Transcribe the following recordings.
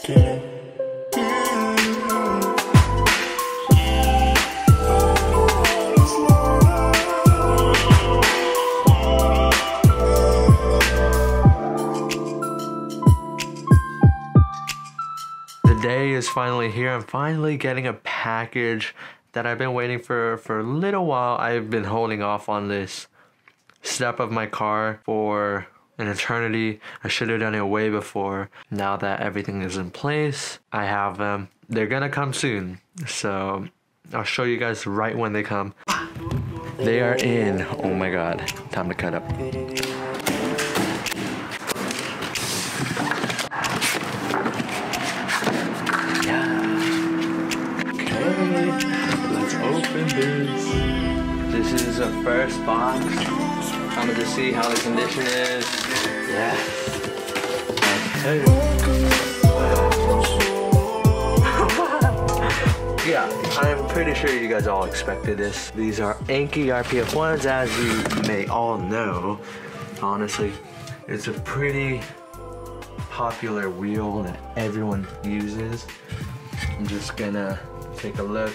Okay. The day is finally here. I'm finally getting a package that I've been waiting for a little while. I've been holding off on this step of my car for an eternity. I should have done it way before. Now that everything is in place, I have them. They're gonna come soon, so I'll show you guys right when they come. They are in. Oh my god, time to cut up. This is the first box. I'm going to see how the condition is. Yeah. Yeah, I'm pretty sure you guys all expected this. These are Enkei RPF1s, as you may all know. Honestly, it's a pretty popular wheel that everyone uses. I'm just going to take a look.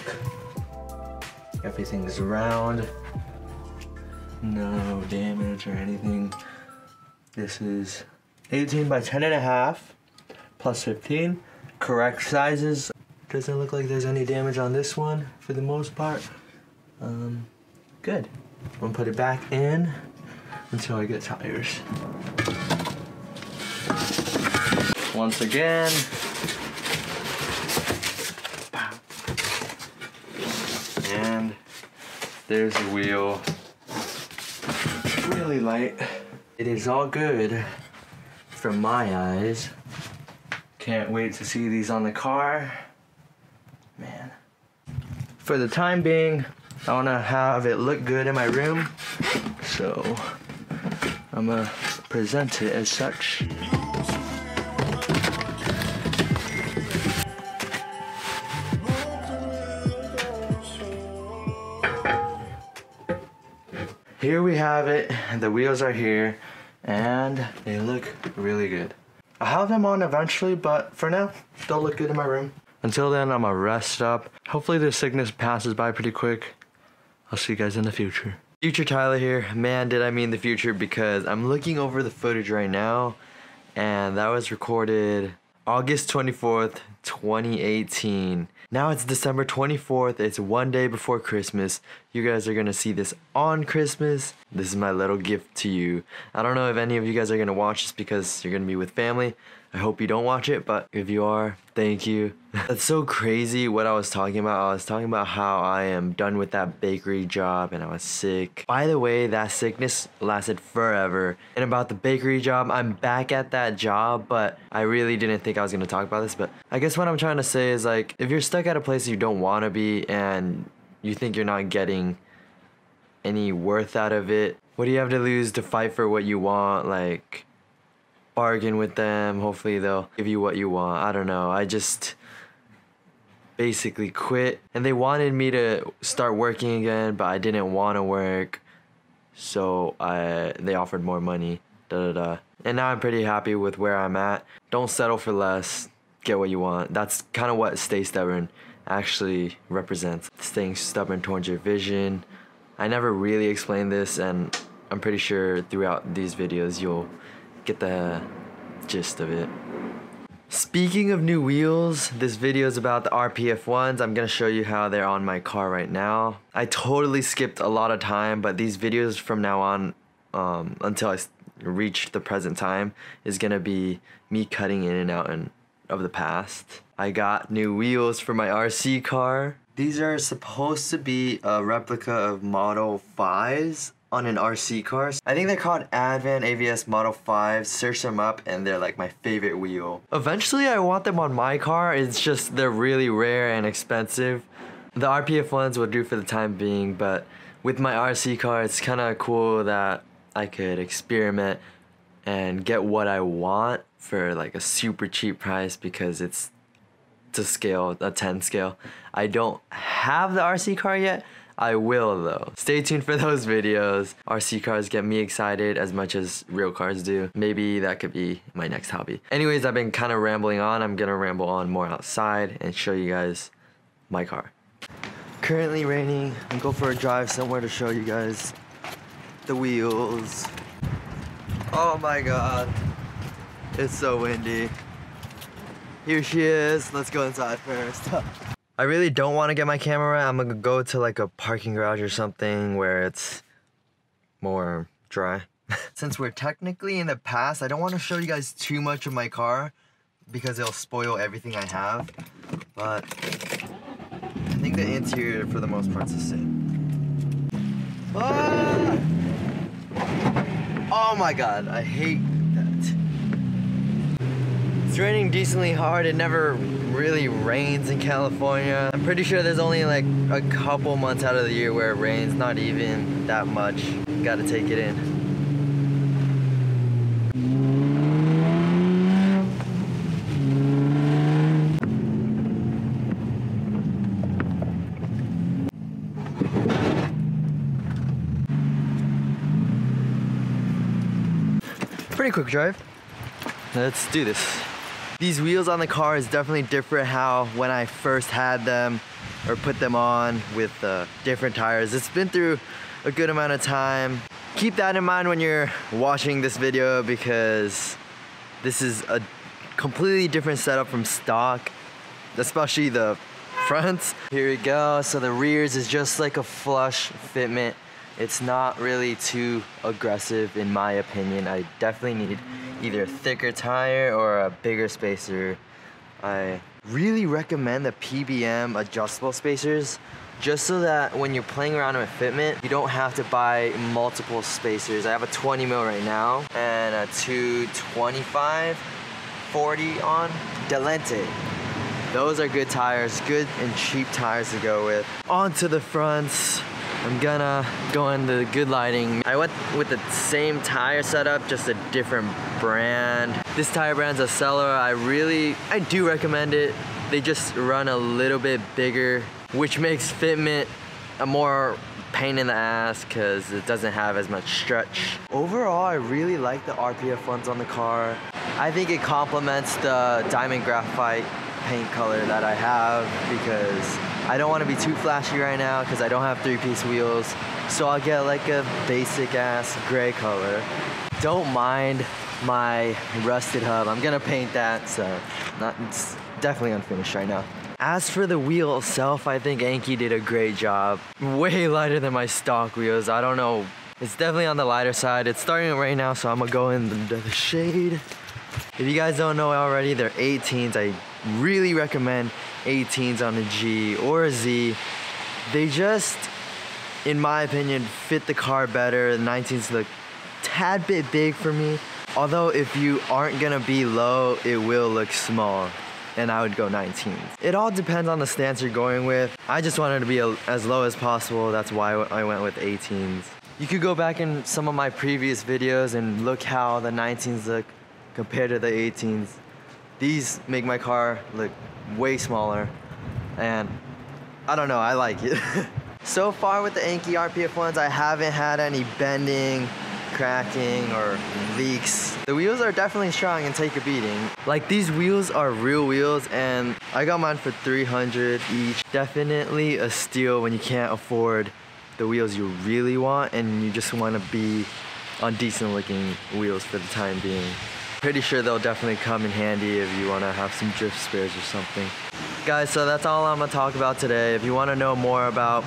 Everything's round, no damage or anything. This is 18 by 10.5 plus 15, correct sizes. Doesn't look like there's any damage on this one for the most part. Good. I'm gonna put it back in until I get tires. Once again. And there's the wheel. It's really light. It is all good from my eyes. Can't wait to see these on the car. Man. For the time being, I want to have it look good in my room. So I'm going to present it as such. Here we have it. The wheels are here and they look really good. I'll have them on eventually, but for now, they'll look good in my room. Until then, I'm gonna rest up. Hopefully this sickness passes by pretty quick. I'll see you guys in the future. Future Tyler here. Man, did I mean the future, because I'm looking over the footage right now and that was recorded August 24th, 2018. Now it's December 24th. It's one day before Christmas. You guys are gonna see this on Christmas. This is my little gift to you. I don't know if any of you guys are gonna watch this because you're gonna be with family. I hope you don't watch it, but if you are, thank you. That's so crazy what I was talking about. I was talking about how I am done with that bakery job and I was sick. By the way, that sickness lasted forever. And about the bakery job, I'm back at that job, but I really didn't think I was gonna talk about this, but I guess what I'm trying to say is, like, if you're stuck at a place you don't wanna be and you think you're not getting any worth out of it, what do you have to lose to fight for what you want? Like, bargain with them. Hopefully they'll give you what you want. I don't know. I just basically quit and they wanted me to start working again, but I didn't want to work. So they offered more money. And now I'm pretty happy with where I'm at. Don't settle for less. Get what you want. That's kind of what stay stubborn actually represents. Staying stubborn towards your vision. I never really explained this, and I'm pretty sure throughout these videos you'll get the gist of it. Speaking of new wheels, this video is about the RPF1s. I'm gonna show you how they're on my car right now. I totally skipped a lot of time, but these videos from now on until I reach the present time is gonna be me cutting in and out of the past. I got new wheels for my RC car. These are supposed to be a replica of Model 5s. On an RC car. I think they're called Advan AVS Model 5. Search them up and they're like my favorite wheel. Eventually I want them on my car. It's just they're really rare and expensive. The RPF1s will do for the time being, but with my RC car it's kind of cool that I could experiment and get what I want for like a super cheap price because it's to scale, a 10 scale. I don't have the RC car yet. I will though. Stay tuned for those videos. RC cars get me excited as much as real cars do. Maybe that could be my next hobby. Anyways, I've been kind of rambling on. I'm gonna ramble on more outside and show you guys my car. Currently raining. I'm going for a drive somewhere to show you guys the wheels. Oh my god, it's so windy. Here she is. Let's go inside first. I really don't want to get my camera. I'm gonna go to like a parking garage or something where it's more dry. Since we're technically in the past, I don't want to show you guys too much of my car because it'll spoil everything I have, but I think the interior for the most part is the same. Ah! Oh my god, I hate that. It's raining decently hard. It never really rains in California. I'm pretty sure there's only like a couple months out of the year where it rains, not even that much. Gotta take it in. Pretty quick drive. Let's do this. These wheels on the car is definitely different how when I first had them or put them on with different tires. It's been through a good amount of time. Keep that in mind when you're watching this video because this is a completely different setup from stock, especially the fronts. Here we go. So the rears is just like a flush fitment. It's not really too aggressive in my opinion. I definitely need either a thicker tire or a bigger spacer. I really recommend the PBM adjustable spacers just so that when you're playing around with fitment, you don't have to buy multiple spacers. I have a 20 mil right now and a 225, 40 on Delinte. Those are good tires, good and cheap tires to go with. On to the fronts. I'm gonna go into good lighting. I went with the same tire setup, just a different brand. This tire brand's a Celera. I do recommend it. They just run a little bit bigger, which makes fitment a more pain in the ass because it doesn't have as much stretch. Overall, I really like the RPF1s on the car. I think it complements the diamond graphite paint color that I have because I don't want to be too flashy right now because I don't have three-piece wheels, so I'll get like a basic ass gray color. Don't mind my rusted hub. I'm gonna paint that, so it's definitely unfinished right now. As for the wheel itself, I think Enkei did a great job. Way lighter than my stock wheels. I don't know. It's definitely on the lighter side. It's starting right now, so I'm gonna go into the shade. If you guys don't know already, they're 18s. I really recommend 18s on a G or a Z. They just, in my opinion, fit the car better. The 19s look a tad bit big for me. Although if you aren't gonna be low, it will look small. And I would go 19s. It all depends on the stance you're going with. I just wanted to be as low as possible. That's why I went with 18s. You could go back in some of my previous videos and look how the 19s look compared to the 18s. These make my car look way smaller, and I don't know, I like it. So far with the Enkei RPF1s, I haven't had any bending, cracking, or leaks. The wheels are definitely strong and take a beating. Like, these wheels are real wheels, and I got mine for $300 each. Definitely a steal when you can't afford the wheels you really want, and you just want to be on decent looking wheels for the time being. Pretty sure they'll definitely come in handy if you want to have some drift spares or something. Guys, so that's all I'm going to talk about today. If you want to know more about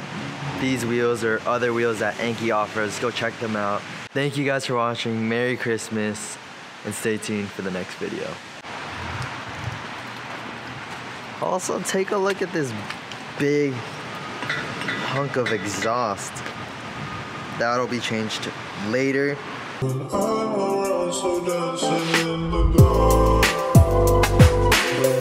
these wheels or other wheels that Enkei offers, go check them out. Thank you guys for watching. Merry Christmas, and stay tuned for the next video. Also, take a look at this big hunk of exhaust. That'll be changed later. I'm also dancing in the dark.